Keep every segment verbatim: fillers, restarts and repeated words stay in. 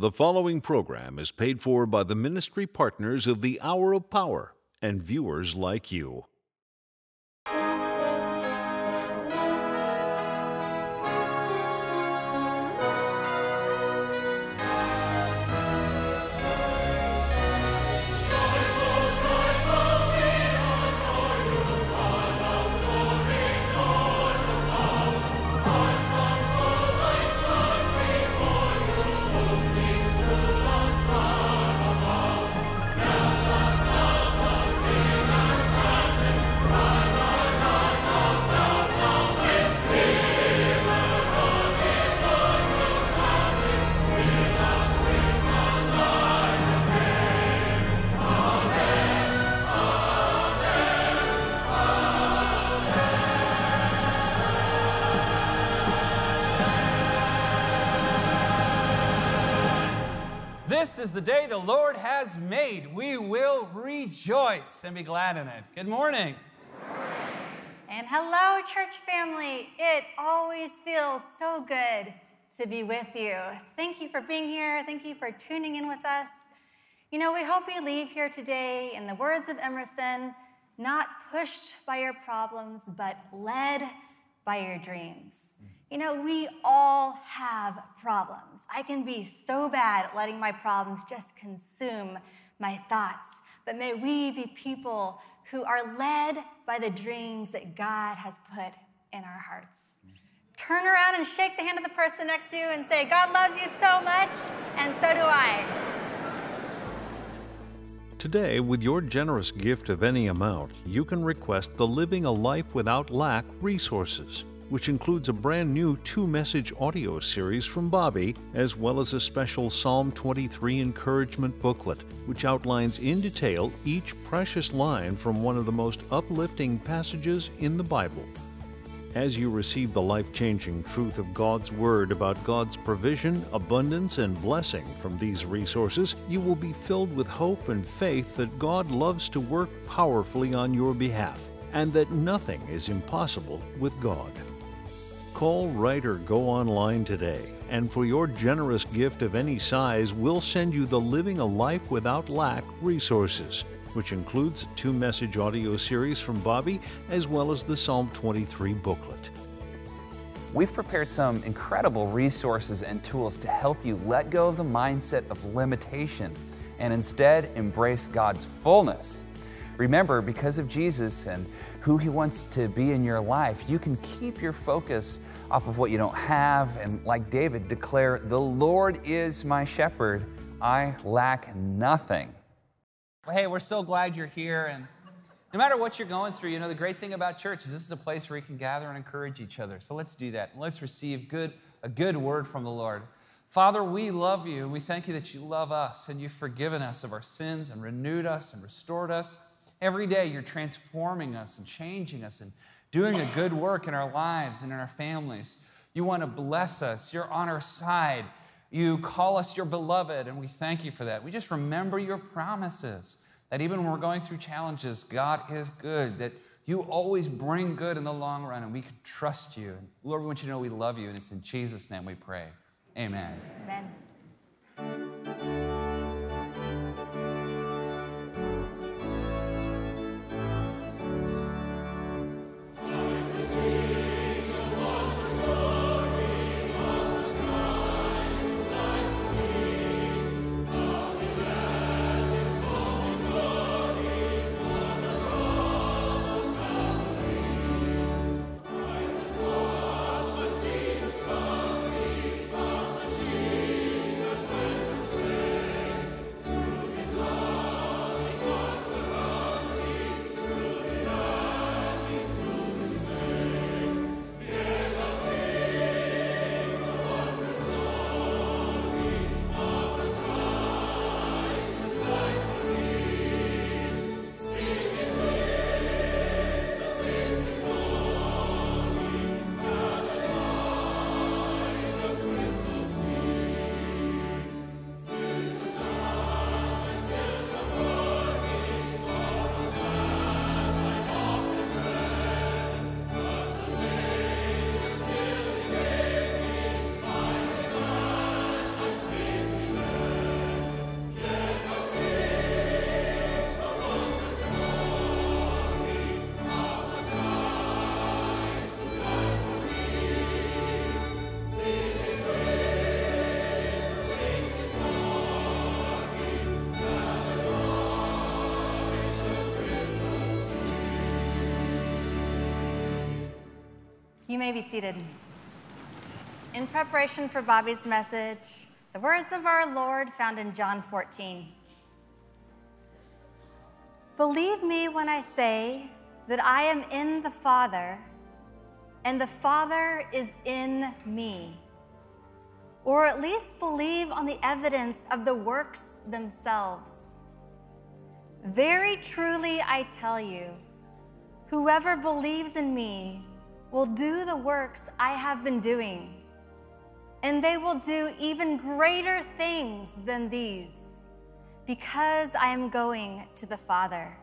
The following program is paid for by the ministry partners of the Hour of Power and viewers like you. This is the day the Lord has made. We will rejoice and be glad in it. Good morning. Good morning. And hello, church family. It always feels so good to be with you. Thank you for being here. Thank you for tuning in with us. You know, we hope you leave here today, in the words of Emerson, not pushed by your problems, but led by your dreams. You know, we all have problems. I can be so bad at letting my problems just consume my thoughts. But may we be people who are led by the dreams that God has put in our hearts. Turn around and shake the hand of the person next to you and say, God loves you so much, and so do I. Today, with your generous gift of any amount, you can request the Living a Life Without Lack resources, which includes a brand new two-message audio series from Bobby, as well as a special Psalm twenty-three encouragement booklet, which outlines in detail each precious line from one of the most uplifting passages in the Bible. As you receive the life-changing truth of God's Word about God's provision, abundance, and blessing from these resources, you will be filled with hope and faith that God loves to work powerfully on your behalf, and that nothing is impossible with God. Call, write, or go online today, and for your generous gift of any size, we'll send you the Living a Life Without Lack resources, which includes a two-message audio series from Bobby, as well as the Psalm twenty-three booklet. We've prepared some incredible resources and tools to help you let go of the mindset of limitation and instead embrace God's fullness. Remember, because of Jesus and who He wants to be in your life, you can keep your focus off of what you don't have and, like David, declare, "The Lord is my shepherd, I lack nothing." Well, hey, we're so glad you're here, and no matter what you're going through, you know, the great thing about church is this is a place where you can gather and encourage each other. So let's do that. Let's receive good, a good word from the Lord. Father, we love you, and we thank you that you love us, and you've forgiven us of our sins and renewed us and restored us. Every day you're transforming us and changing us and doing a good work in our lives and in our families. You want to bless us. You're on our side. You call us your beloved, and we thank you for that. We just remember your promises, that even when we're going through challenges, God is good, that you always bring good in the long run, and we can trust you. And Lord, we want you to know we love you, and it's in Jesus' name we pray. Amen. Amen. You may be seated. In preparation for Bobby's message, the words of our Lord found in John fourteen. Believe me when I say that I am in the Father, and the Father is in me. Or at least believe on the evidence of the works themselves. Very truly I tell you, whoever believes in me will do the works I have been doing, and they will do even greater things than these, because I am going to the Father.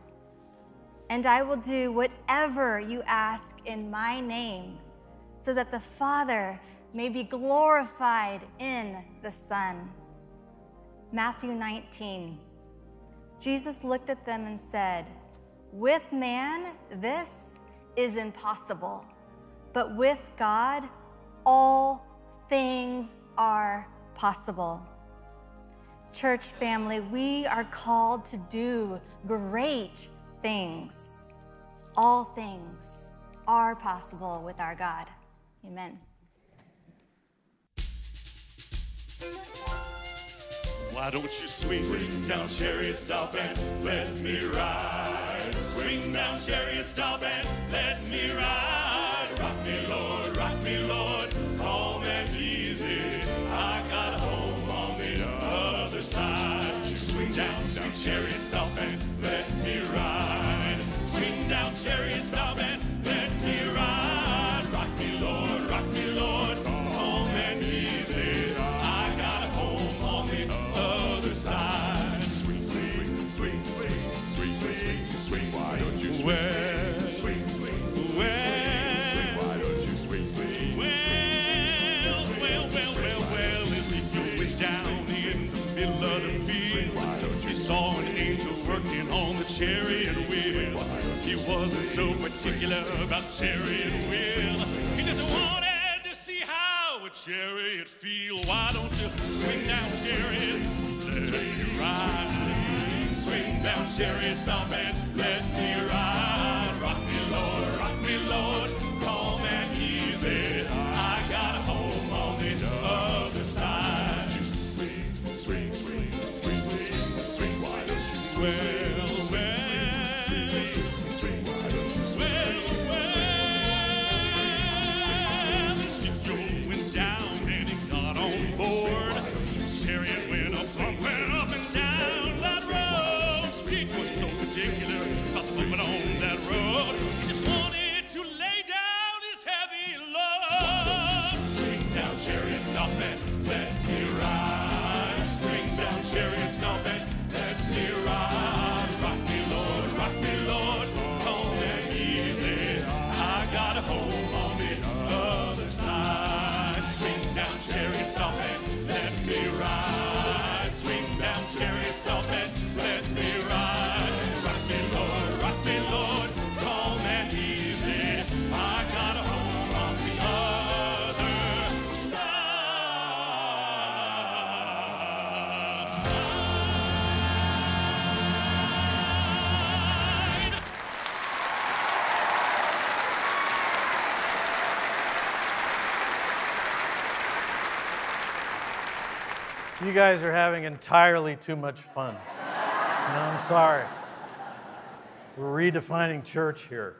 And I will do whatever you ask in my name, so that the Father may be glorified in the Son. Matthew nineteen. Jesus looked at them and said, with man, this is impossible, but with God, all things are possible. Church family, we are called to do great things. All things are possible with our God. Amen. Why don't you swing, swing down, chariot, stop and let me ride? Swing down, chariot, stop and let me ride. Rock me, Lord, rock me, Lord, calm and easy. I got home on the other side. Swing down, swing, chariot, stop and let me ride. Swing down, chariot, stop and let me ride. Rock me, Lord, rock me, Lord, calm and easy. I got home on the other side. Swing, swing, swing, swing, swing, swing, swing. Why don't you swing, swing, swing, swing? Why don't you swing, swing, well, swing, well, well, well, well, as he threw it down in the middle of the field, he saw an angel working on the chariot wheel. He wasn't so particular about chariot wheel. He just wanted to see how a chariot feel. Why don't you swing down, chariot, let me ride? Swing down, chariot, stop and let me ride. Rock me, Lord, rock me, Lord. I got home on the other side. Swing, swing, swing, swing, swing, swing. Why don't you well, well, swing? Why don't you swing? Well, well, it's going down, and it got on board. Chariot went up, went up and down that road. He was so particular about moving on that road. He just wanted to lay down. Chariot, stop and let me ride. Swing down, chariot, stop and let me ride. Rock me, Lord, rock me, Lord, home and easy. I got a home on the other side. Swing down, chariot, stop and let me ride. Swing down, chariot, stop and let me ride. Rock me, Lord, rock me, Lord, home and easy. I got a home on the other side. You guys are having entirely too much fun. No, I'm sorry. We're redefining church here.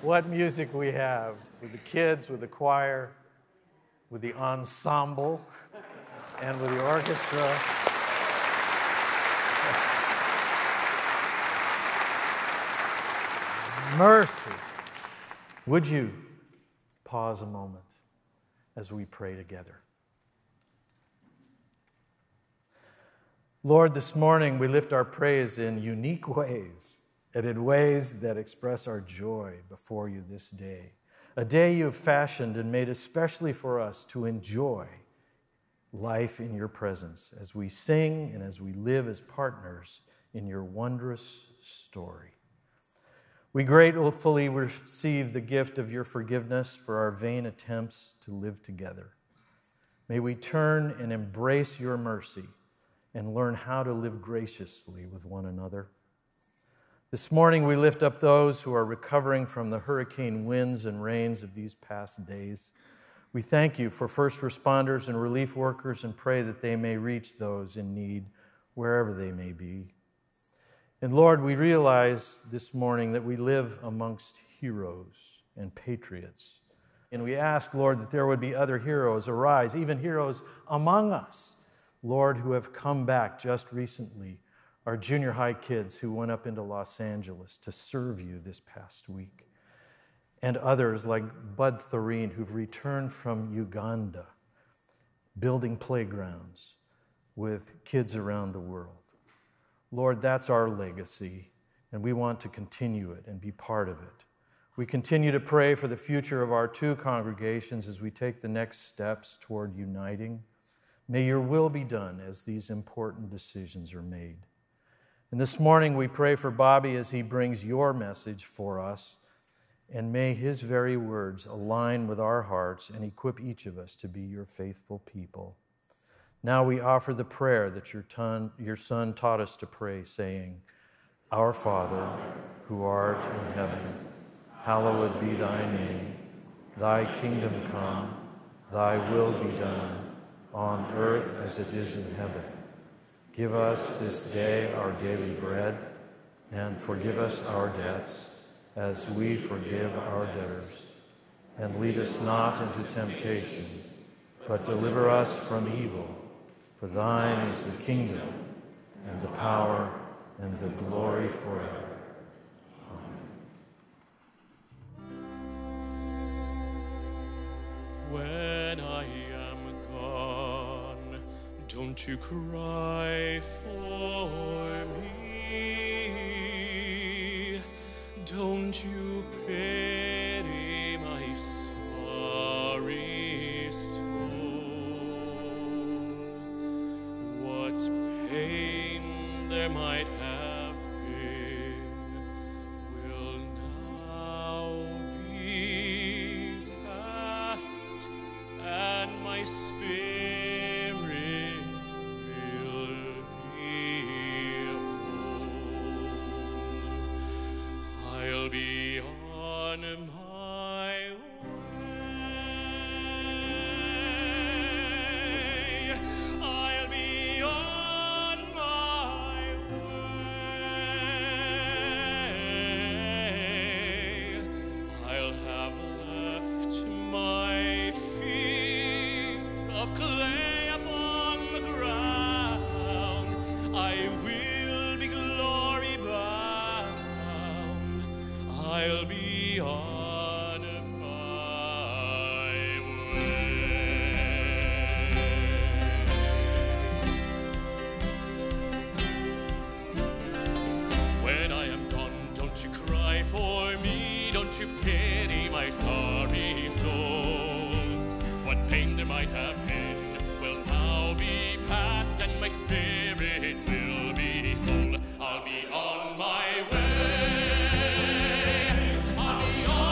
What music we have with the kids, with the choir, with the ensemble, and with the orchestra. Mercy. Would you pause a moment as we pray together? Lord, this morning we lift our praise in unique ways and in ways that express our joy before you this day, a day you have fashioned and made especially for us to enjoy life in your presence as we sing and as we live as partners in your wondrous story. We gratefully receive the gift of your forgiveness for our vain attempts to live together. May we turn and embrace your mercy and learn how to live graciously with one another. This morning, we lift up those who are recovering from the hurricane winds and rains of these past days. We thank you for first responders and relief workers and pray that they may reach those in need wherever they may be. And Lord, we realize this morning that we live amongst heroes and patriots. And we ask, Lord, that there would be other heroes arise, even heroes among us, Lord, who have come back just recently, our junior high kids who went up into Los Angeles to serve you this past week, and others like Bud Thoreen, who've returned from Uganda, building playgrounds with kids around the world. Lord, that's our legacy, and we want to continue it and be part of it. We continue to pray for the future of our two congregations as we take the next steps toward uniting. May your will be done as these important decisions are made. And this morning we pray for Bobby as he brings your message for us, and may his very words align with our hearts and equip each of us to be your faithful people. Now we offer the prayer that your, ton, your Son taught us to pray, saying, Our Father, who art in heaven, hallowed be thy name. Thy kingdom come, thy will be done, on earth as it is in heaven. Give us this day our daily bread, and forgive us our debts, as we forgive our debtors. And lead us not into temptation, but deliver us from evil. For thine is the kingdom, and the power, and the glory forever. Amen. When I am gone, don't you cry for me. Don't you pity my sorry soul. Pain there might have been will now be past, and my spirit will be whole. I'll be on my way. I'll be on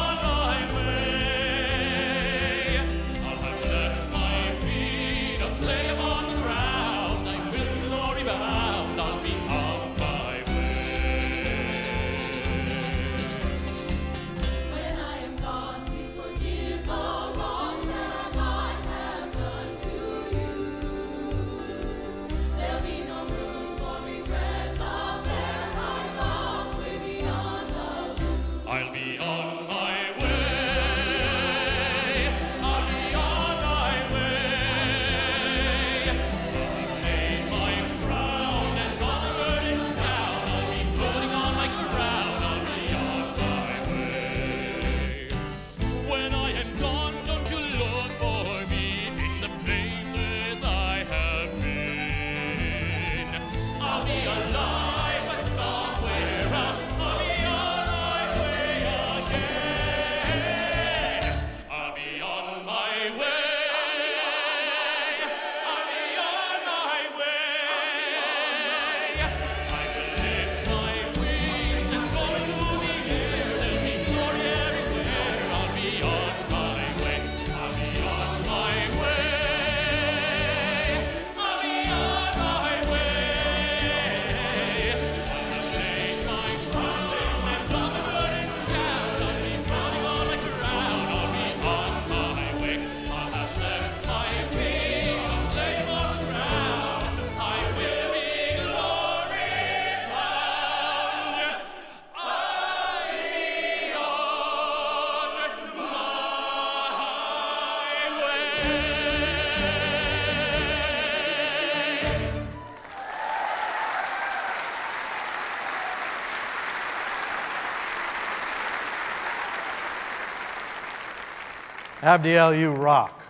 Abdiel, you rock.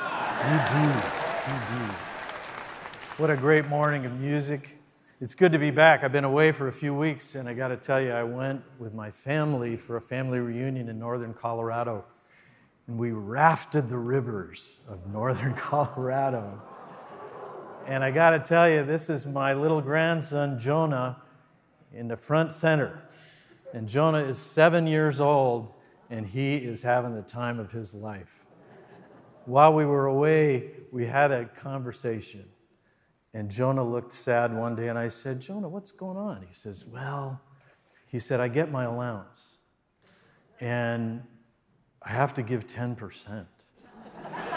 You do. You do. What a great morning of music. It's good to be back. I've been away for a few weeks, and I got to tell you, I went with my family for a family reunion in northern Colorado, and we rafted the rivers of northern Colorado. And I got to tell you, this is my little grandson, Jonah, in the front center. And Jonah is seven years old, and he is having the time of his life. While we were away, we had a conversation. And Jonah looked sad one day, and I said, Jonah, what's going on? He says, well, he said, I get my allowance, and I have to give ten percent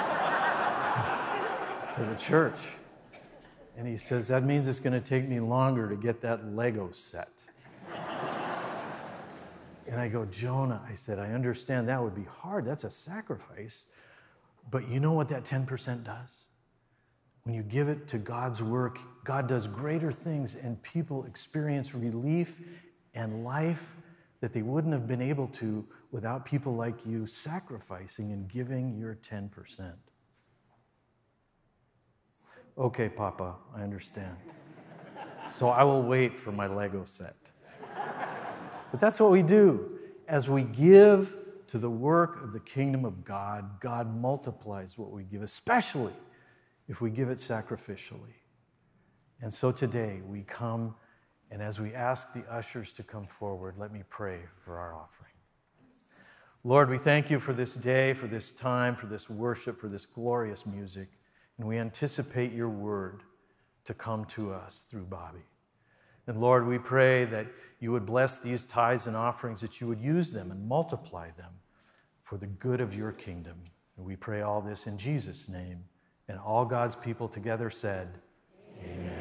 to the church. And he says, that means it's going to take me longer to get that Lego set. And I go, Jonah, I said, I understand that would be hard. That's a sacrifice. But you know what that ten percent does? When you give it to God's work, God does greater things, and people experience relief and life that they wouldn't have been able to without people like you sacrificing and giving your ten percent. Okay, Papa, I understand. So I will wait for my Lego set. But that's what we do. As we give to the work of the kingdom of God, God multiplies what we give, especially if we give it sacrificially. And so today we come, and as we ask the ushers to come forward, let me pray for our offering. Lord, we thank you for this day, for this time, for this worship, for this glorious music, and we anticipate your word to come to us through Bobby. And Lord, we pray that you would bless these tithes and offerings, that you would use them and multiply them for the good of your kingdom. And we pray all this in Jesus' name. And all God's people together said, amen. Amen.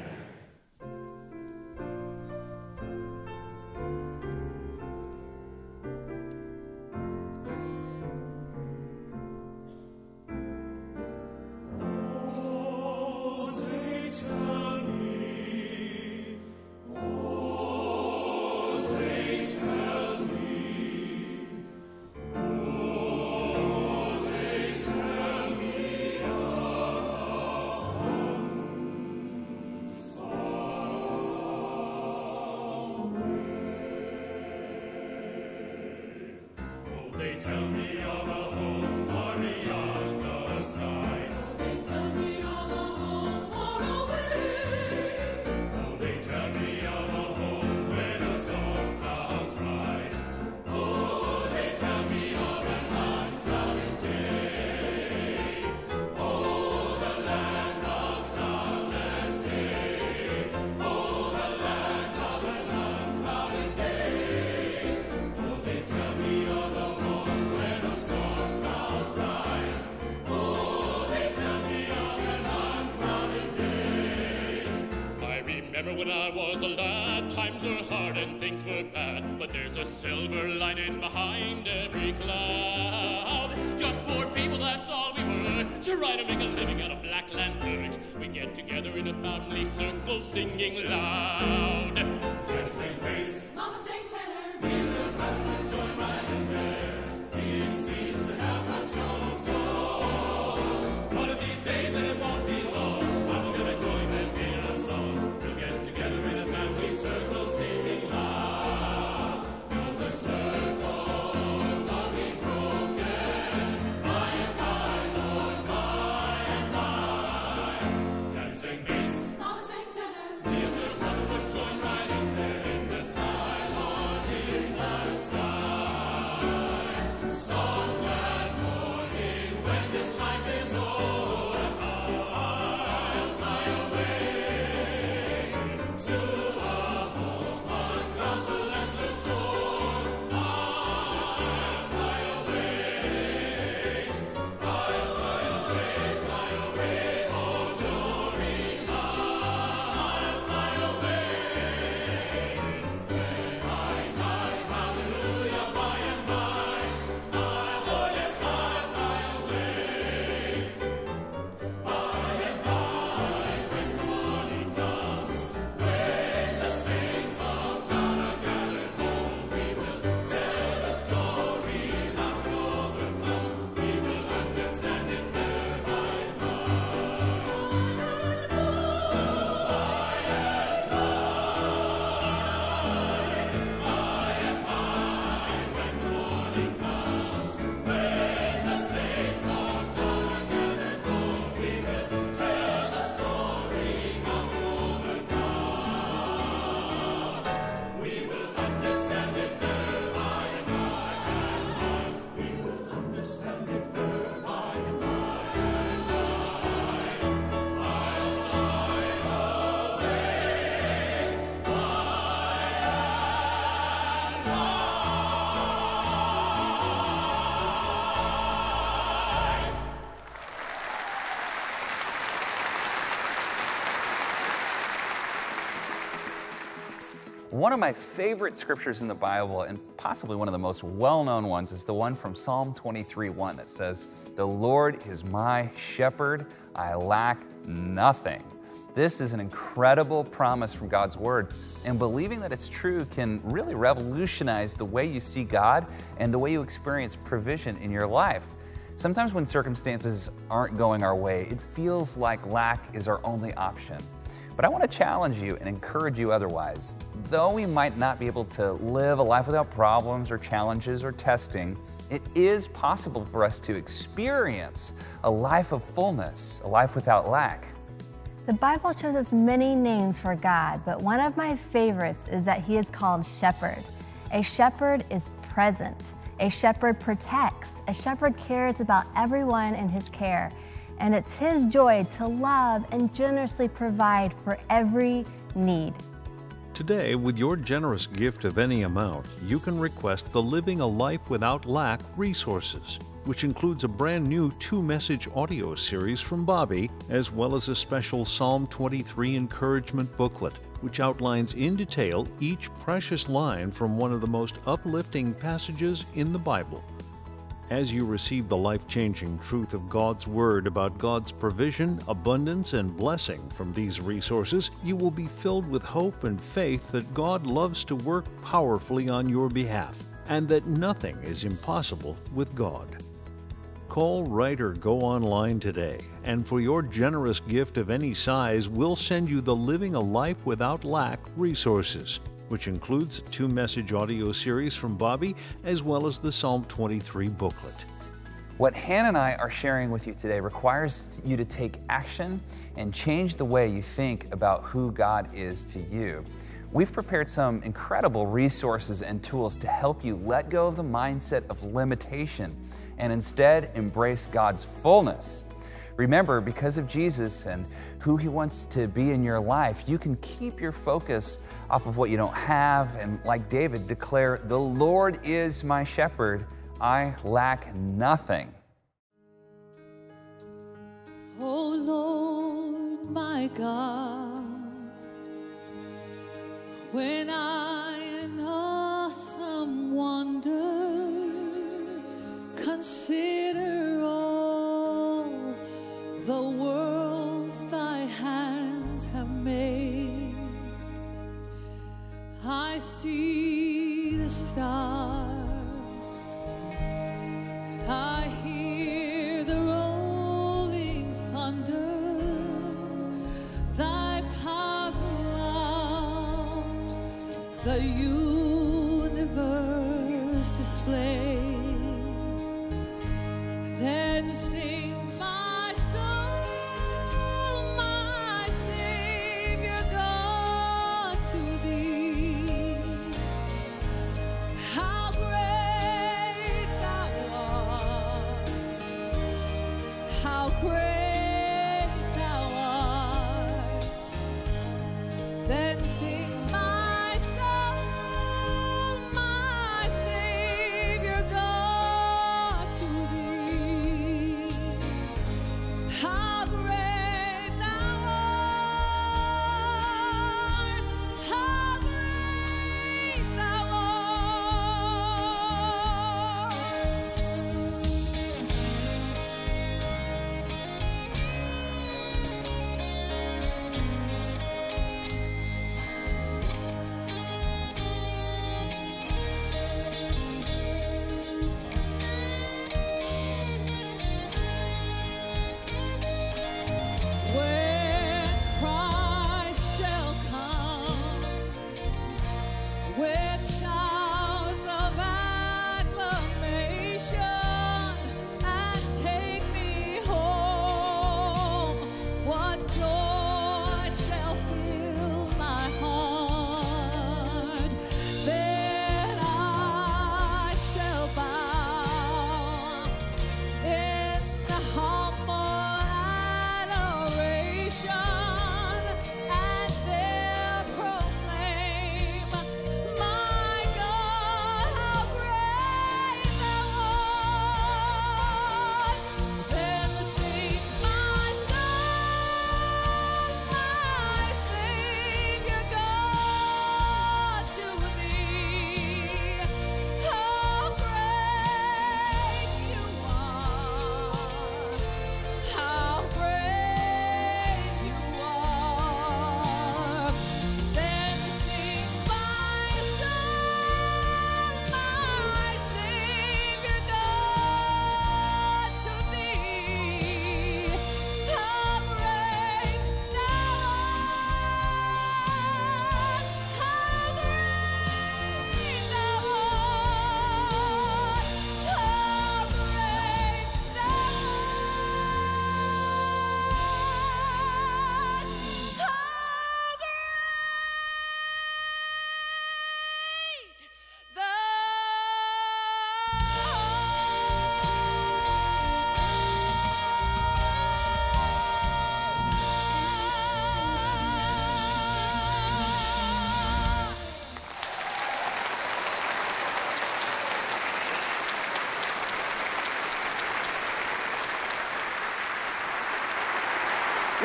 Silver lining behind every cloud. Just poor people, that's all we were, trying to make a living out of black land dirt. We get together in a family circle, singing loud. Dad sang bass, Mama sang tenor, me and little brother would join right in there, seeing scenes that have not shown so long. One of these days, and it won't be long, I'm gonna join them in a song. We'll get together in a family circle, singing loud. Sing bass. Mama sang tenor. Me and little brother would join right in there in the skyline. One of my favorite scriptures in the Bible, and possibly one of the most well-known ones, is the one from Psalm twenty-three one that says, "The Lord is my shepherd, I lack nothing." This is an incredible promise from God's word, and believing that it's true can really revolutionize the way you see God and the way you experience provision in your life. Sometimes when circumstances aren't going our way, it feels like lack is our only option. But I want to challenge you and encourage you otherwise. Though we might not be able to live a life without problems or challenges or testing, it is possible for us to experience a life of fullness, a life without lack. The Bible shows us many names for God, but one of my favorites is that he is called Shepherd. A shepherd is present. A shepherd protects. A shepherd cares about everyone in his care. And it's his joy to love and generously provide for every need. Today, with your generous gift of any amount, you can request the Living a Life Without Lack resources, which includes a brand new two-message audio series from Bobby, as well as a special Psalm twenty-three encouragement booklet, which outlines in detail each precious line from one of the most uplifting passages in the Bible. As you receive the life-changing truth of God's Word about God's provision, abundance, and blessing from these resources, you will be filled with hope and faith that God loves to work powerfully on your behalf, and that nothing is impossible with God. Call, write, or go online today, and for your generous gift of any size, we'll send you the Living a Life Without Lack resources, which includes a two-message audio series from Bobby, as well as the Psalm twenty-three booklet. What Han and I are sharing with you today requires you to take action and change the way you think about who God is to you. We've prepared some incredible resources and tools to help you let go of the mindset of limitation and instead embrace God's fullness. Remember, because of Jesus and who he wants to be in your life, you can keep your focus off of what you don't have and, like David, declare, "The Lord is my shepherd, I lack nothing." Oh Lord, my God, when I in awesome wonder consider all the worlds thy hands have made, I see the stars, I hear the rolling thunder, thy power throughout the universe displays. Then sings my sings my soul, my Savior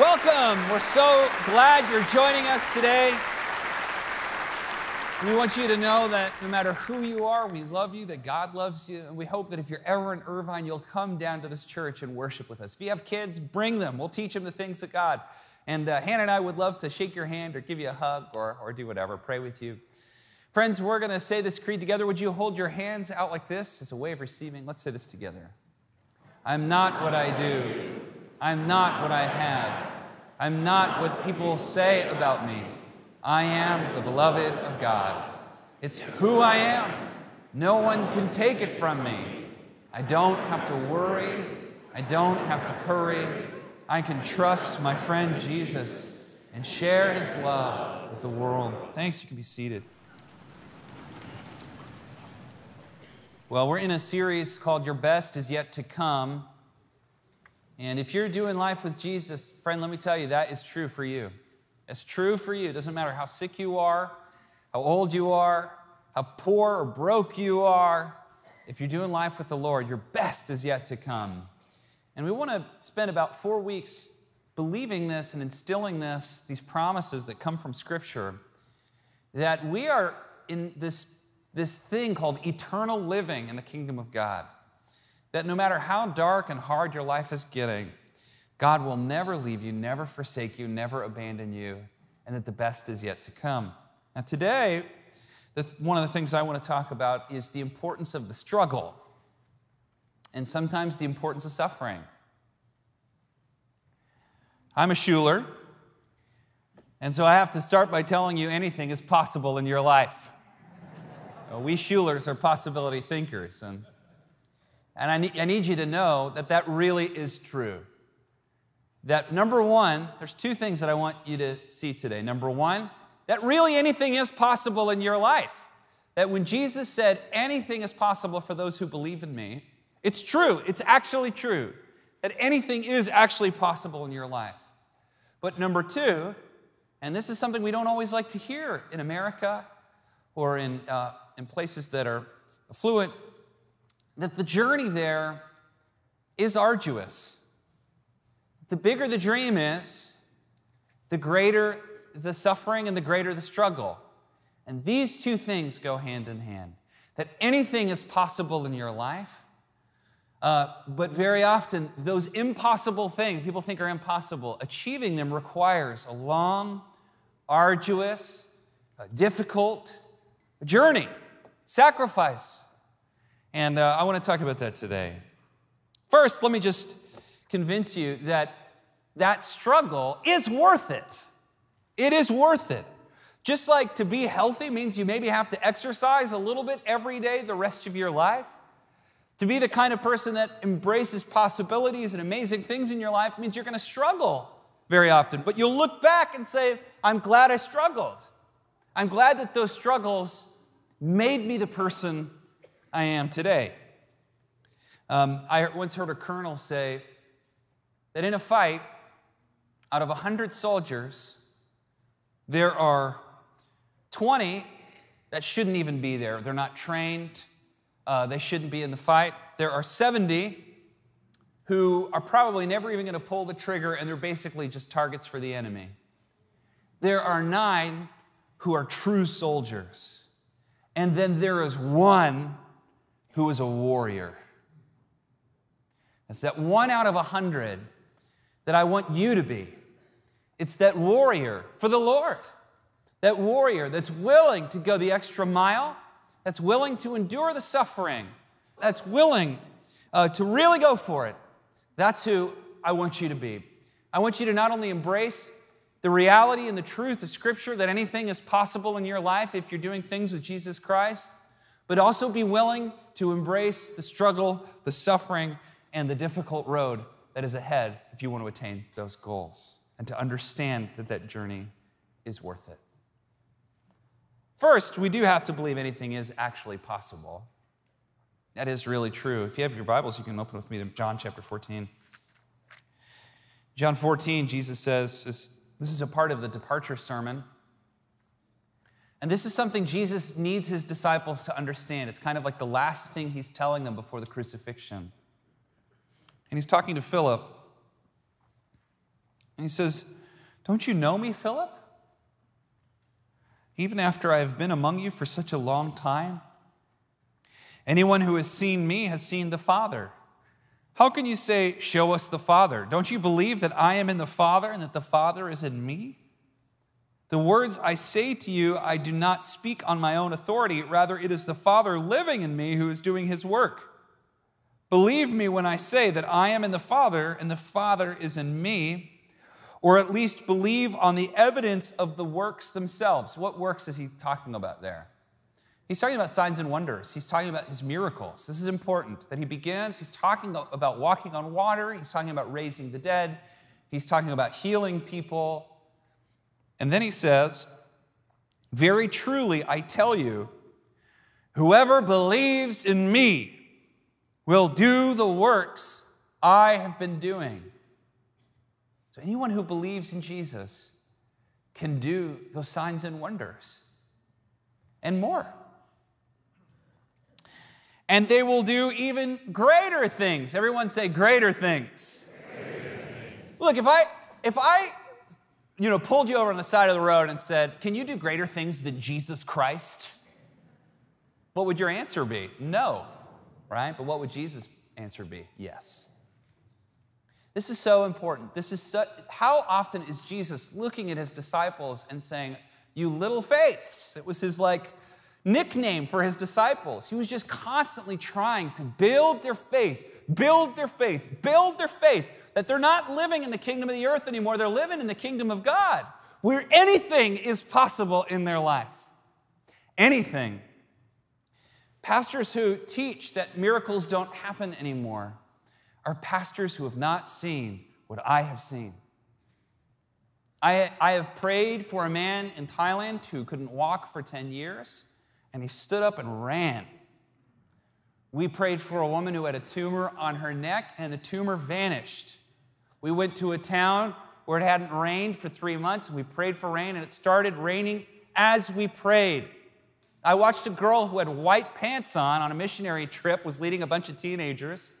Welcome. We're so glad you're joining us today. We want you to know that no matter who you are, we love you, that God loves you, and we hope that if you're ever in Irvine, you'll come down to this church and worship with us. If you have kids, bring them. We'll teach them the things of God. And uh, Hannah and I would love to shake your hand or give you a hug or, or do whatever, pray with you. Friends, we're going to say this creed together. Would you hold your hands out like this as a way of receiving? Let's say this together. I'm not what I do. I'm not what I have. I'm not what people say about me. I am the beloved of God. It's who I am. No one can take it from me. I don't have to worry. I don't have to hurry. I can trust my friend Jesus and share his love with the world. Thanks. You can be seated. Well, we're in a series called Your Best Is Yet to Come. And if you're doing life with Jesus, friend, let me tell you, that is true for you. It's true for you. It doesn't matter how sick you are, how old you are, how poor or broke you are. If you're doing life with the Lord, your best is yet to come. And we want to spend about four weeks believing this and instilling this, these promises that come from Scripture, that we are in this, this thing called eternal living in the kingdom of God, that no matter how dark and hard your life is getting, God will never leave you, never forsake you, never abandon you, and that the best is yet to come. Now today, the, one of the things I want to talk about is the importance of the struggle and sometimes the importance of suffering. I'm a Schuller, and so I have to start by telling you anything is possible in your life. We Schulers are possibility thinkers, and, and I, need, I need you to know that that really is true. That number one, there's two things that I want you to see today. Number one, that really anything is possible in your life. That when Jesus said, anything is possible for those who believe in me, it's true, it's actually true. That anything is actually possible in your life. But number two, and this is something we don't always like to hear in America or in, uh, in places that are affluent, that the journey there is arduous. The bigger the dream is, the greater the suffering and the greater the struggle. And these two things go hand in hand. That anything is possible in your life, uh, but very often those impossible things people think are impossible, achieving them requires a long, arduous, uh, difficult journey, sacrifice. And uh, I want to talk about that today. First, let me just convince you that that struggle is worth it. It is worth it. Just like to be healthy means you maybe have to exercise a little bit every day the rest of your life. To be the kind of person that embraces possibilities and amazing things in your life means you're going to struggle very often. But you'll look back and say, I'm glad I struggled. I'm glad that those struggles made me the person I am today. Um, I once heard a colonel say, that in a fight, out of one hundred soldiers, there are twenty that shouldn't even be there. They're not trained. Uh, they shouldn't be in the fight. There are seventy who are probably never even going to pull the trigger, and they're basically just targets for the enemy. There are nine who are true soldiers. And then there is one who is a warrior. It's that one out of one hundred that I want you to be. It's that warrior for the Lord, that warrior that's willing to go the extra mile, that's willing to endure the suffering, that's willing uh, to really go for it. That's who I want you to be. I want you to not only embrace the reality and the truth of Scripture that anything is possible in your life if you're doing things with Jesus Christ, but also be willing to embrace the struggle, the suffering, and the difficult road that is ahead if you want to attain those goals and to understand that that journey is worth it. First, we do have to believe anything is actually possible. That is really true. If you have your Bibles, you can open with me to John chapter fourteen. John fourteen, Jesus says, this is a part of the departure sermon. And this is something Jesus needs his disciples to understand. It's kind of like the last thing he's telling them before the crucifixion. And he's talking to Philip, And he says, "Don't you know me, Philip? Even after I have been among you for such a long time? Anyone who has seen me has seen the Father. How can you say, 'Show us the Father'? Don't you believe that I am in the Father and that the Father is in me? The words I say to you, I do not speak on my own authority. Rather, it is the Father living in me who is doing his work. Believe me when I say that I am in the Father and the Father is in me, or at least believe on the evidence of the works themselves." What works is he talking about there? He's talking about signs and wonders. He's talking about his miracles. This is important that he begins. He's talking about walking on water. He's talking about raising the dead. He's talking about healing people. And then he says, "Very truly, I tell you, whoever believes in me will do the works I have been doing." So anyone who believes in Jesus can do those signs and wonders and more. And they will do even greater things. Everyone say greater things. Greater things. Look, if I, if I, you know, pulled you over on the side of the road and said, "Can you do greater things than Jesus Christ?" What would your answer be? No, right? But what would Jesus' answer be? Yes. This is so important. This is so, how often is Jesus looking at his disciples and saying, "You little faiths"? It was his like, nickname for his disciples. He was just constantly trying to build their faith, build their faith, build their faith, that they're not living in the kingdom of the earth anymore. They're living in the kingdom of God, where anything is possible in their life. Anything. Pastors who teach that miracles don't happen anymore are pastors who have not seen what I have seen. I, I have prayed for a man in Thailand who couldn't walk for ten years. And he stood up and ran. We prayed for a woman who had a tumor on her neck, and the tumor vanished. We went to a town where it hadn't rained for three months, and we prayed for rain, and it started raining as we prayed. I watched a girl who had white pants on on a missionary trip, was leading a bunch of teenagers.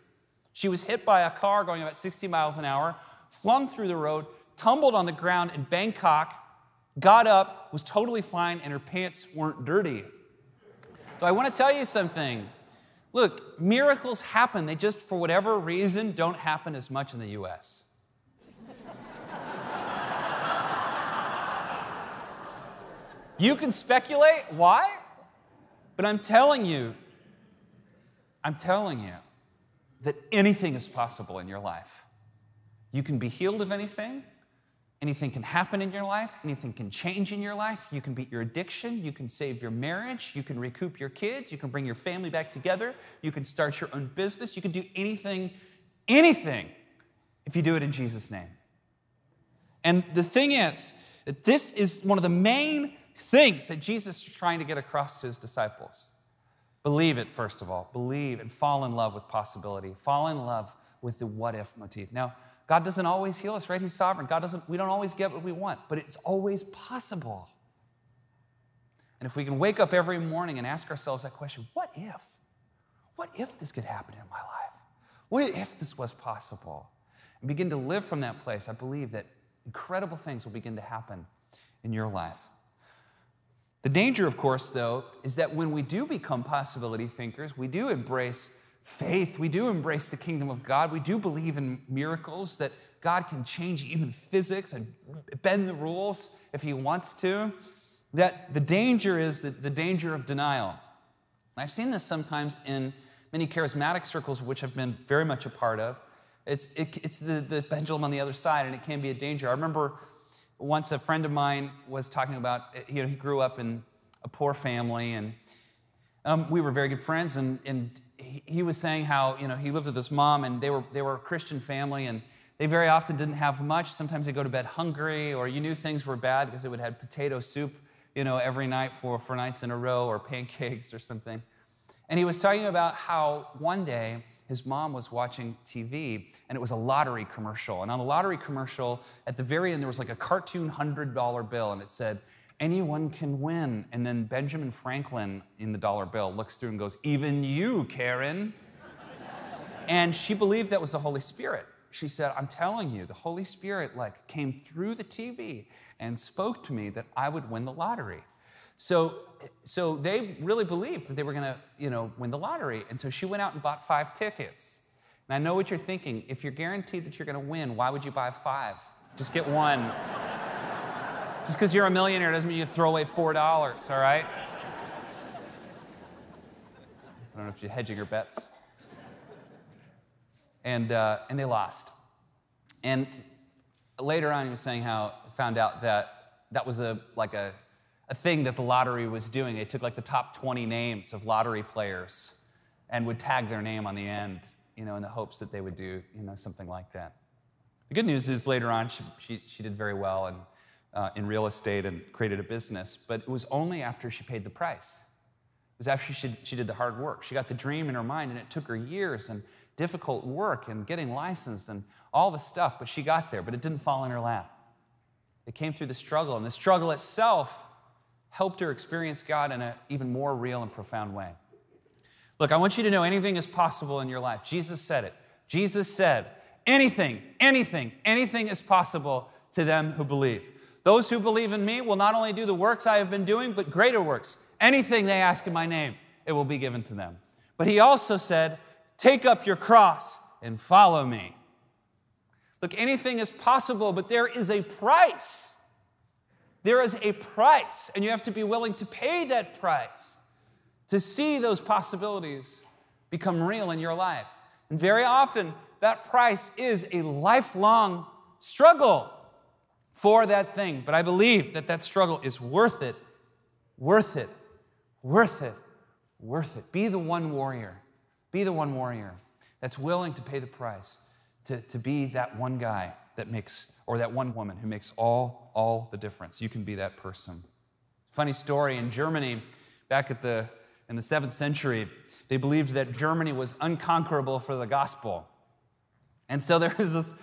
She was hit by a car going about sixty miles an hour, flung through the road, tumbled on the ground in Bangkok, got up, was totally fine, and her pants weren't dirty. So I want to tell you something. Look, miracles happen. They just, for whatever reason, don't happen as much in the U S You can speculate why, but I'm telling you, I'm telling you that anything is possible in your life. You can be healed of anything. Anything can happen in your life. Anything can change in your life. You can beat your addiction. You can save your marriage. You can recoup your kids. You can bring your family back together. You can start your own business. You can do anything, anything, if you do it in Jesus' name. And the thing is, that this is one of the main things that Jesus is trying to get across to his disciples. Believe it, first of all. Believe and fall in love with possibility. Fall in love with the what-if motif. Now, God doesn't always heal us, right? He's sovereign. God doesn't, we don't always get what we want, but it's always possible. And if we can wake up every morning and ask ourselves that question, what if? What if this could happen in my life? What if this was possible? And begin to live from that place, I believe that incredible things will begin to happen in your life. The danger, of course, though, is that when we do become possibility thinkers, we do embrace faith, we do embrace the kingdom of God. We do believe in miracles, that God can change even physics and bend the rules if he wants to. That the danger is the, the danger of denial. And I've seen this sometimes in many charismatic circles, which I've been very much a part of. It's, it, it's the, the pendulum on the other side, and it can be a danger. I remember once a friend of mine was talking about, you know, he grew up in a poor family, and um, we were very good friends, and, and he was saying how, you know, he lived with his mom, and they were, they were a Christian family, and they very often didn't have much. Sometimes they'd go to bed hungry, or you knew things were bad because they would have potato soup, you know, every night for four nights in a row, or pancakes or something. And he was talking about how one day his mom was watching T V, and it was a lottery commercial. And on the lottery commercial, at the very end, there was like a cartoon one hundred dollar bill, and it said, "Anyone can win." And then Benjamin Franklin in the dollar bill looks through and goes, "Even you, Karen." And she believed that was the Holy Spirit. she said, I'm telling you, the Holy Spirit like came through the T V and spoke to me that I would win the lottery. So, so they really believed that they were gonna, you know, win the lottery. And so she went out and bought five tickets. And I know what you're thinking. If you're guaranteed that you're gonna win, why would you buy five? Just get one. Just because you're a millionaire doesn't mean you throw away four dollars, all right? I don't know if you're hedging your bets. And, uh, and they lost. And later on, he was saying how he found out that that was a, like a, a thing that the lottery was doing. They took like the top twenty names of lottery players and would tag their name on the end, you know, in the hopes that they would do, you know, something like that. The good news is later on, she, she, she did very well and, uh, in real estate and created a business, but it was only after she paid the price. It was after she, she did the hard work. She got the dream in her mind, and it took her years and difficult work and getting licensed and all the stuff, but she got there, but it didn't fall in her lap. It came through the struggle, and the struggle itself helped her experience God in an even more real and profound way. Look, I want you to know anything is possible in your life. Jesus said it. Jesus said, anything, anything, anything is possible to them who believe. Those who believe in me will not only do the works I have been doing, but greater works. Anything they ask in my name, it will be given to them. But he also said, take up your cross and follow me. Look, anything is possible, but there is a price. There is a price, and you have to be willing to pay that price to see those possibilities become real in your life. And very often, that price is a lifelong struggle for that thing. But I believe that that struggle is worth it, worth it, worth it, worth it. Be the one warrior. Be the one warrior that's willing to pay the price to, to be that one guy that makes, or that one woman who makes all, all the difference. You can be that person. Funny story, in Germany, back at the, in the seventh century, they believed that Germany was unconquerable for the gospel. And so there was this,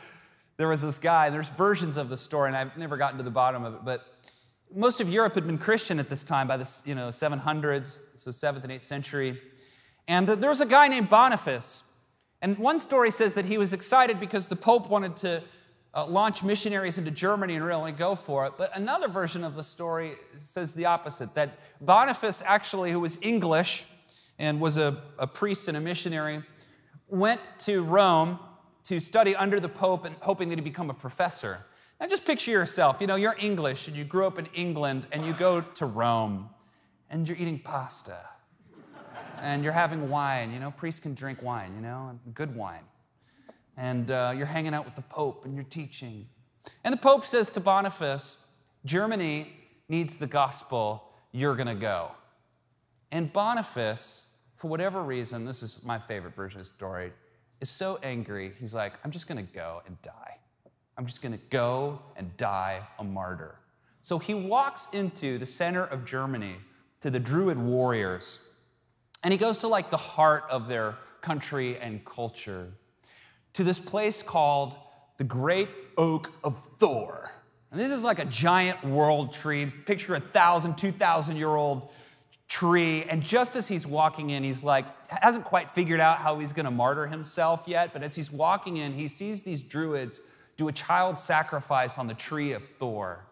there was this guy, there's versions of the story, and I've never gotten to the bottom of it, but most of Europe had been Christian at this time by the you know, seven hundreds, so seventh and eighth century. And there was a guy named Boniface. And one story says that he was excited because the Pope wanted to uh, launch missionaries into Germany and really go for it. But another version of the story says the opposite, that Boniface actually, who was English and was a, a priest and a missionary, went to Rome to study under the Pope and hoping that he'd become a professor. Now just picture yourself, you know, you're English and you grew up in England and you go to Rome and you're eating pasta. And you're having wine, you know, priests can drink wine, you know, good wine. And uh, you're hanging out with the Pope and you're teaching. And the Pope says to Boniface, Germany needs the gospel, you're gonna go. And Boniface, for whatever reason, this is my favorite version of the story, is so angry, he's like, I'm just gonna go and die. I'm just gonna go and die a martyr. So he walks into the center of Germany to the Druid warriors. And he goes to like the heart of their country and culture, to this place called the Great Oak of Thor. And this is like a giant world tree. Picture a thousand, two thousand year old tree. And just as he's walking in, he's like, hasn't quite figured out how he's gonna martyr himself yet, but as he's walking in, he sees these druids do a child sacrifice on the tree of Thor.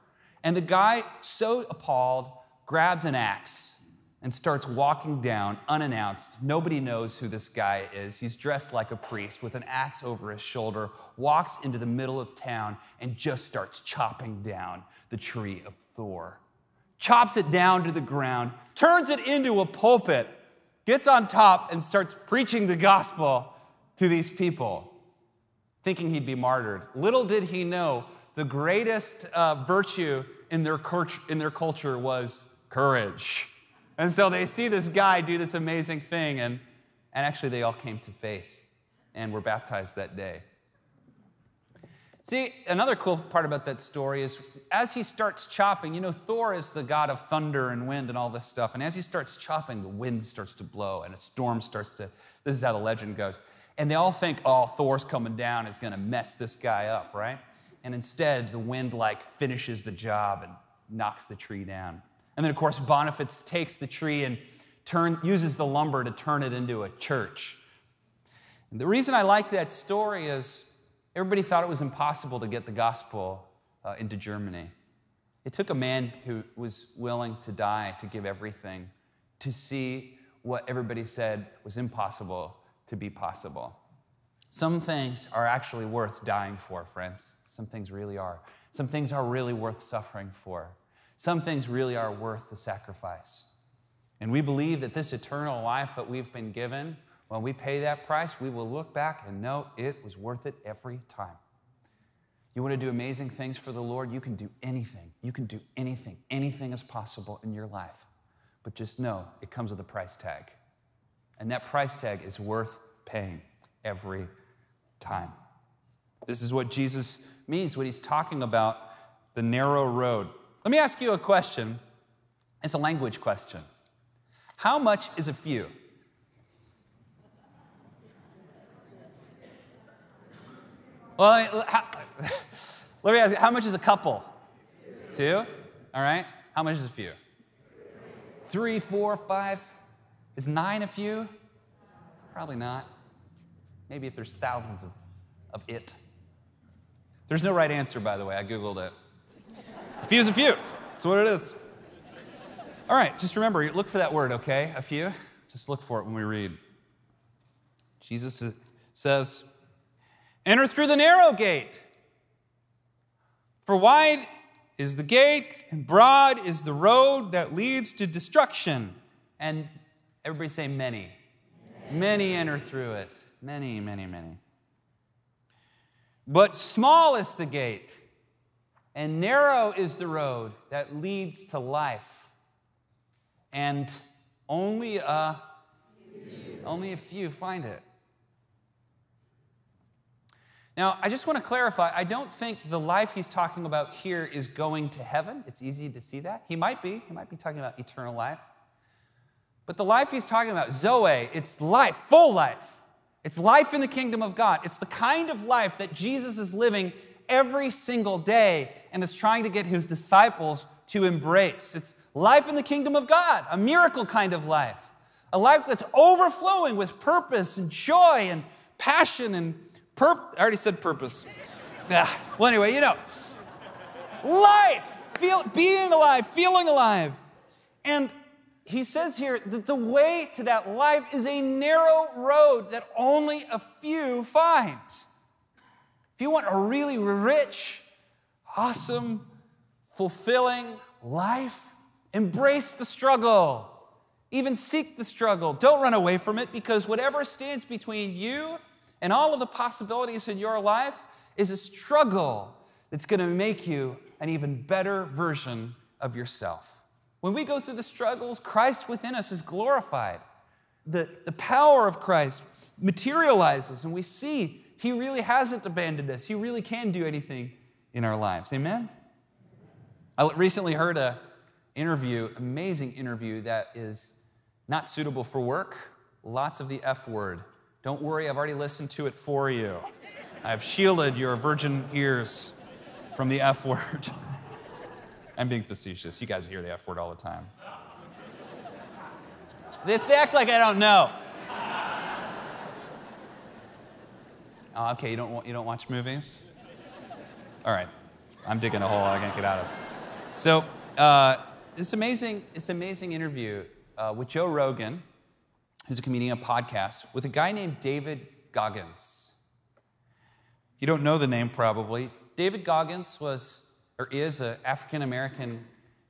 And the guy, so appalled, grabs an axe and starts walking down unannounced. Nobody knows who this guy is. He's dressed like a priest with an axe over his shoulder, walks into the middle of town and just starts chopping down the tree of Thor. Chops it down to the ground, turns it into a pulpit, gets on top and starts preaching the gospel to these people, thinking he'd be martyred. Little did he know, the greatest uh, virtue in their, in their culture was courage. And so they see this guy do this amazing thing, and, and actually they all came to faith and were baptized that day. See, another cool part about that story is as he starts chopping, you know, Thor is the god of thunder and wind and all this stuff, and as he starts chopping, the wind starts to blow and a storm starts to, this is how the legend goes, and they all think, oh, Thor's coming down is gonna mess this guy up, right? And instead, the wind, like, finishes the job and knocks the tree down. And then, of course, Boniface takes the tree and turn, uses the lumber to turn it into a church. And the reason I like that story is Everybody thought it was impossible to get the gospel uh, into Germany. It took a man who was willing to die, to give everything, to see what everybody said was impossible to be possible. Some things are actually worth dying for, friends. Some things really are. Some things are really worth suffering for. Some things really are worth the sacrifice. And we believe that this eternal life that we've been given, when we pay that price, we will look back and know it was worth it every time. You want to do amazing things for the Lord? You can do anything. You can do anything. Anything is possible in your life. But just know it comes with a price tag. And that price tag is worth paying every time. This is what Jesus means when he's talking about the narrow road. Let me ask you a question. It's a language question. How much is a few? Well, how, let me ask you, how much is a couple? Two. Two? All right. How much is a few? Three, four, five. Is nine a few? Probably not. Maybe if there's thousands of, of it. There's no right answer, by the way. I Googled it. A few is a few. That's what it is. All right, just remember, look for that word, okay? A few. Just look for it when we read. Jesus says, enter through the narrow gate. For wide is the gate, and broad is the road that leads to destruction. And everybody say many. Many, many enter through it. Many, many, many. But small is the gate, and narrow is the road that leads to life. And only a, only a few find it. Now, I just want to clarify, I don't think the life he's talking about here is going to heaven. It's easy to see that. He might be. He might be talking about eternal life. But the life he's talking about, Zoe, it's life, full life. It's life in the kingdom of God. It's the kind of life that Jesus is living every single day and is trying to get his disciples to embrace. It's life in the kingdom of God, a miracle kind of life, a life that's overflowing with purpose and joy and passion and purpose. I already said purpose. Well, anyway, you know, life, feel, being alive, feeling alive. And he says here that the way to that life is a narrow road that only a few find. If you want a really rich, awesome, fulfilling life, embrace the struggle. Even seek the struggle. Don't run away from it, because whatever stands between you and all of the possibilities in your life is a struggle that's going to make you an even better version of yourself. When we go through the struggles, Christ within us is glorified. The, the power of Christ materializes, and we see he really hasn't abandoned us. He really can do anything in our lives. Amen? I recently heard a interview, amazing interview that is not suitable for work. Lots of the F word. Don't worry, I've already listened to it for you. I've shielded your virgin ears from the F word. I'm being facetious. You guys hear the F word all the time. They act like I don't know. Oh, okay, you don't, you don't watch movies? All right, I'm digging a hole I can't get out of. So, uh, this amazing, this amazing interview uh, with Joe Rogan, who's a comedian, a podcast, with a guy named David Goggins. You don't know the name probably. David Goggins was, or is, an African-American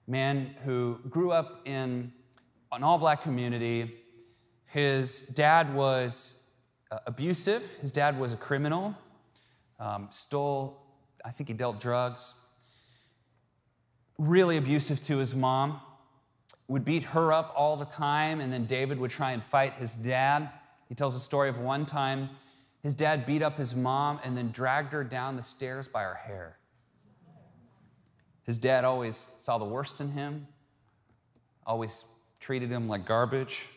man who grew up in an all-black community. His dad was uh, abusive. His dad was a criminal, um, stole, I think he dealt drugs. Really abusive to his mom, would beat her up all the time, and then David would try and fight his dad. He tells a story of one time his dad beat up his mom and then dragged her down the stairs by her hair. His dad always saw the worst in him, always treated him like garbage.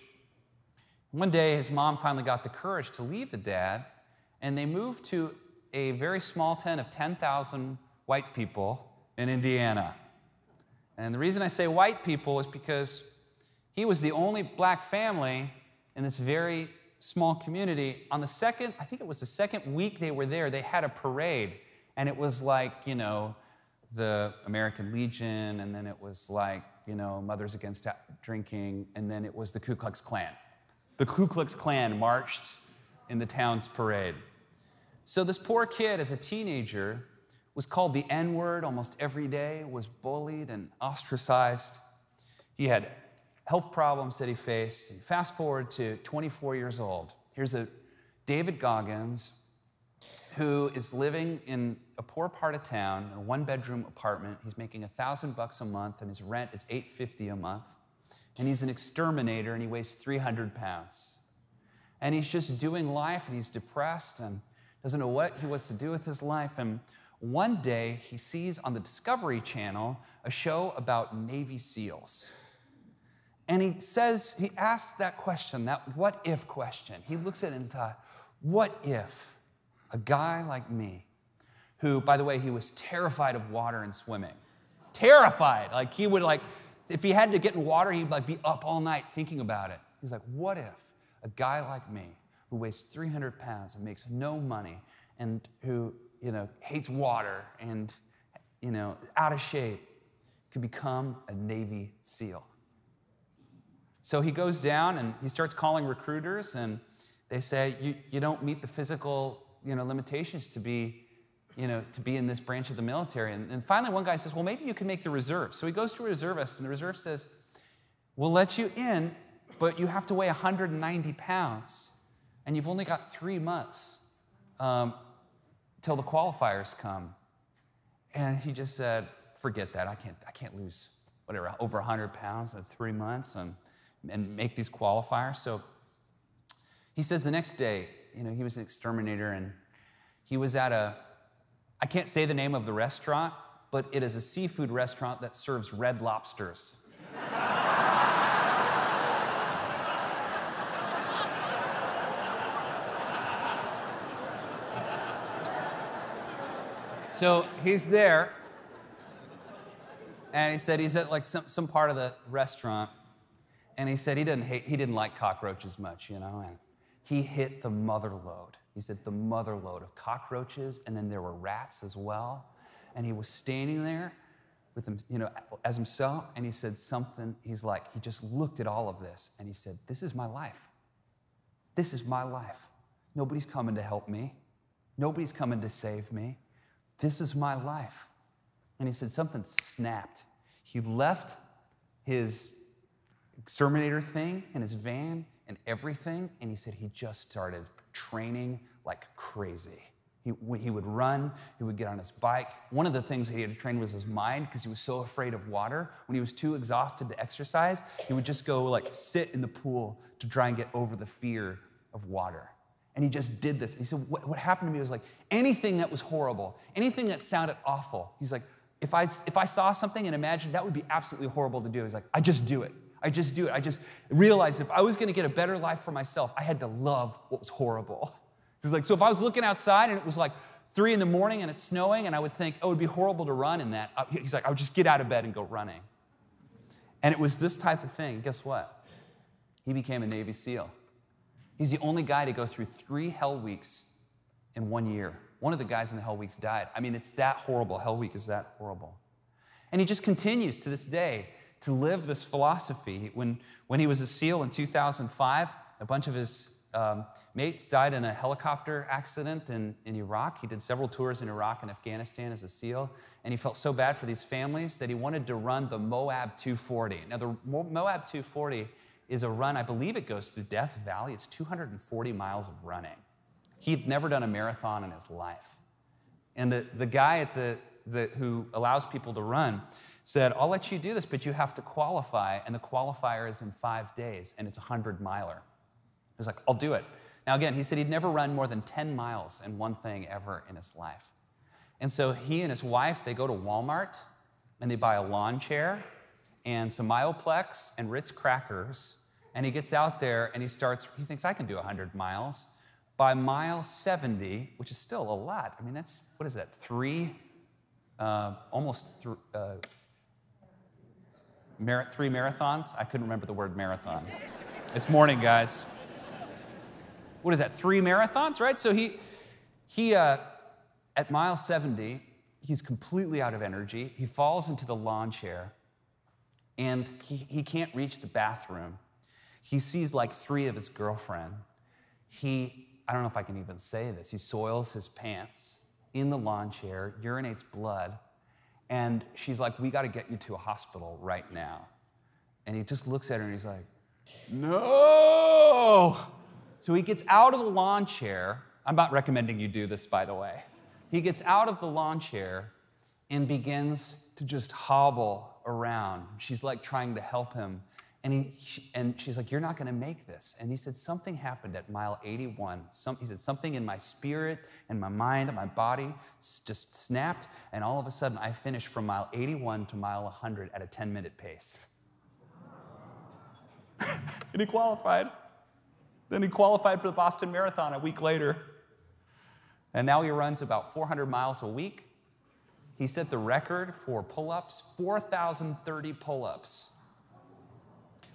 One day, his mom finally got the courage to leave the dad, and they moved to a very small town of ten thousand white people in Indiana. And the reason I say white people is because he was the only black family in this very small community. On the second, I think it was the second week they were there, they had a parade. And it was like, you know, the American Legion, and then it was like, you know, Mothers Against Drinking, and then it was the Ku Klux Klan. The Ku Klux Klan marched in the town's parade. So this poor kid, as a teenager, was called the N-word almost every day, was bullied and ostracized. He had health problems that he faced. And fast forward to twenty-four years old. Here's a David Goggins, who is living in a poor part of town, a one-bedroom apartment. He's making a thousand bucks a month, and his rent is eight fifty a month. And he's an exterminator, and he weighs three hundred pounds. And he's just doing life, and he's depressed, and doesn't know what he wants to do with his life. And one day, he sees on the Discovery Channel a show about Navy SEALs. And he says, he asks that question, that what-if question. He looks at it and thought, what if a guy like me, who, by the way, he was terrified of water and swimming. Terrified. Like, he would, like, if he had to get in water, he'd, like, be up all night thinking about it. He's like, what if a guy like me, who weighs three hundred pounds and makes no money, and who, you know, hates water and, you know, out of shape, could become a Navy SEAL? So he goes down, and he starts calling recruiters, and they say, you, you don't meet the physical, you know, limitations to be, you know, to be in this branch of the military. And, and finally, one guy says, well, maybe you can make the reserve. So he goes to a reservist, and the reserve says, we'll let you in, but you have to weigh one hundred ninety pounds, and you've only got three months um, till the qualifiers come. And he just said, forget that. I can't, I can't lose, whatever, over one hundred pounds in three months and, and make these qualifiers. So he says the next day, you know, he was an exterminator, and he was at a, I can't say the name of the restaurant, but it is a seafood restaurant that serves red lobsters. So he's there, and he said he's at like some, some part of the restaurant, and he said he didn't hate, he didn't like cockroaches much, you know, and he hit the mother load. He said the mother load of cockroaches, and then there were rats as well. And he was standing there with him, you know, as himself, and he said something, he's like, he just looked at all of this, and he said, this is my life. This is my life. Nobody's coming to help me. Nobody's coming to save me. This is my life. And he said something snapped. He left his exterminator thing and his van and everything, and he said he just started training like crazy. He, he would run, he would get on his bike. One of the things that he had to train was his mind, because he was so afraid of water. When he was too exhausted to exercise, he would just go like sit in the pool to try and get over the fear of water. And he just did this. He said, what, what happened to me was like, anything that was horrible, anything that sounded awful. He's like, if I, if I saw something and imagined that would be absolutely horrible to do, he's like, I just do it. I just do it. I just realized if I was going to get a better life for myself, I had to love what was horrible. He's like, so if I was looking outside and it was like three in the morning and it's snowing, and I would think, oh, it would be horrible to run in that. He's like, I would just get out of bed and go running. And it was this type of thing. Guess what? He became a Navy SEAL. He's the only guy to go through three hell weeks in one year. One of the guys in the hell weeks died. I mean, it's that horrible. Hell week is that horrible. And he just continues to this day to live this philosophy. When, when he was a SEAL in two thousand five, a bunch of his um, mates died in a helicopter accident in, in Iraq. He did several tours in Iraq and Afghanistan as a SEAL, and he felt so bad for these families that he wanted to run the Moab two forty. Now, the Moab two forty is a run, I believe it goes through Death Valley. It's two hundred forty miles of running. He'd never done a marathon in his life. And the, the guy at the, the, who allows people to run said, I'll let you do this, but you have to qualify, and the qualifier is in five days, and it's a hundred miler. He was like, I'll do it. Now again, he said he'd never run more than ten miles in one thing ever in his life. And so he and his wife, they go to Walmart, and they buy a lawn chair, and some Myoplex, and Ritz crackers, and he gets out there, and he starts, he thinks, I can do one hundred miles. By mile seventy, which is still a lot, I mean, that's, what is that, three, uh, almost three, uh, Mar- three marathons? I couldn't remember the word marathon. It's morning, guys. what is that, three marathons, right? So he, he uh, at mile seventy, he's completely out of energy. He falls into the lawn chair, and he, he can't reach the bathroom. He sees like three of his girlfriend. He, I don't know if I can even say this, he soils his pants in the lawn chair, urinates blood, and she's like, we gotta get you to a hospital right now. And he just looks at her and he's like, no! So he gets out of the lawn chair. I'm not recommending you do this, by the way. He gets out of the lawn chair and begins to just hobble around. She's like trying to help him. And, he, she, and she's like, you're not gonna make this. And he said, something happened at mile eighty-one. Some, he said, something in my spirit, and my mind, and my body just snapped. And all of a sudden, I finished from mile eighty-one to mile one hundred at a ten minute pace. And he qualified. Then he qualified for the Boston Marathon a week later. And now he runs about four hundred miles a week. He set the record for pull-ups, four thousand thirty pull-ups.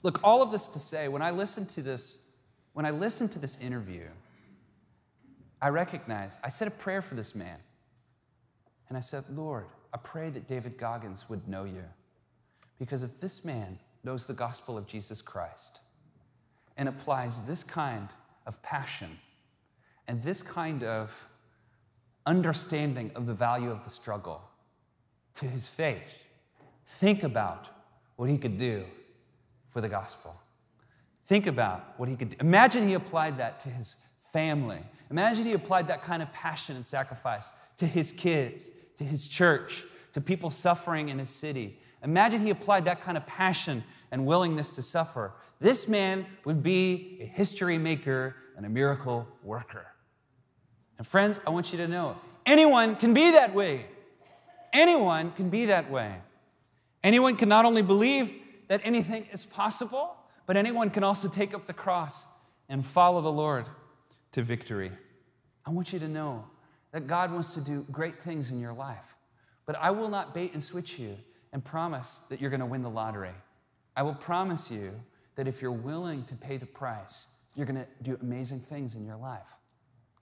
Look, all of this to say, when I listened to this, when I listened to this interview, I recognized, I said a prayer for this man. And I said, Lord, I pray that David Goggins would know you. Because if this man knows the gospel of Jesus Christ and applies this kind of passion and this kind of understanding of the value of the struggle to his faith, think about what he could do for the gospel. Think about what he could do. Imagine he applied that to his family. Imagine he applied that kind of passion and sacrifice to his kids, to his church, to people suffering in his city. Imagine he applied that kind of passion and willingness to suffer. This man would be a history maker and a miracle worker. And friends, I want you to know, anyone can be that way. Anyone can be that way. Anyone can not only believe that anything is possible, but anyone can also take up the cross and follow the Lord to victory. I want you to know that God wants to do great things in your life, but I will not bait and switch you and promise that you're gonna win the lottery. I will promise you that if you're willing to pay the price, you're gonna do amazing things in your life.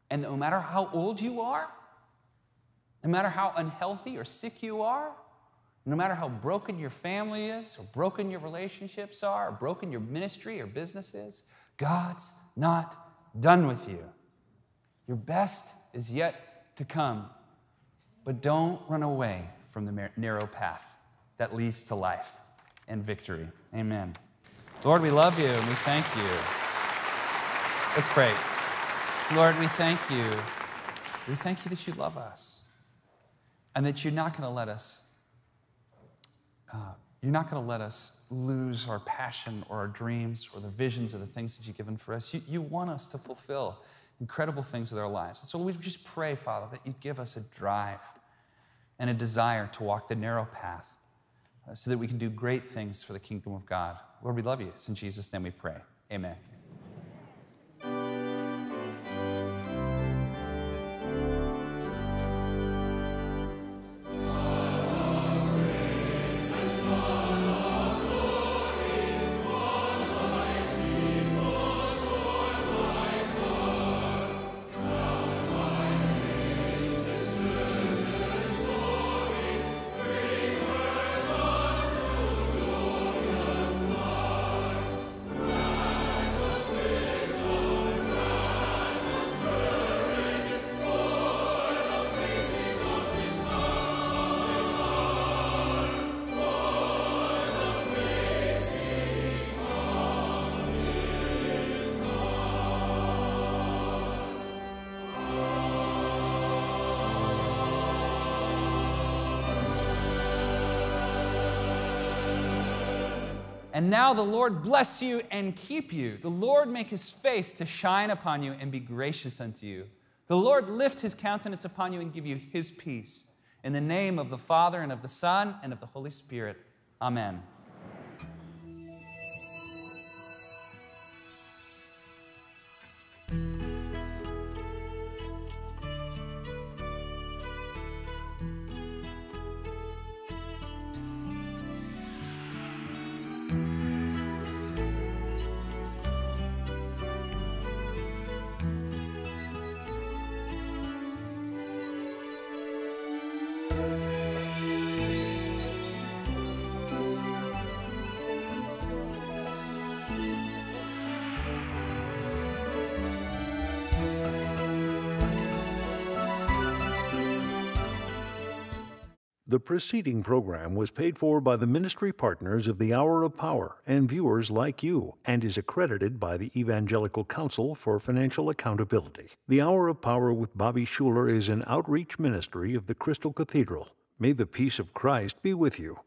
And no matter how old you are, no matter how unhealthy or sick you are, no matter how broken your family is, or broken your relationships are, or broken your ministry or business is, God's not done with you. Your best is yet to come, but don't run away from the narrow path that leads to life and victory. Amen. Lord, we love you and we thank you. Let's pray. Lord, we thank you. We thank you that you love us and that you're not going to let us, uh, you're not going to let us lose our passion or our dreams or the visions or the things that you've given for us. You, you want us to fulfill incredible things with our lives. And so we just pray, Father, that you give us a drive and a desire to walk the narrow path so that we can do great things for the kingdom of God. Lord, we love you. It's in Jesus' name we pray. Amen. And now the Lord bless you and keep you. The Lord make his face to shine upon you and be gracious unto you. The Lord lift his countenance upon you and give you his peace. In the name of the Father and of the Son and of the Holy Spirit. Amen. The preceding program was paid for by the ministry partners of the Hour of Power and viewers like you, and is accredited by the Evangelical Council for Financial Accountability. The Hour of Power with Bobby Schuller is an outreach ministry of the Crystal Cathedral. May the peace of Christ be with you.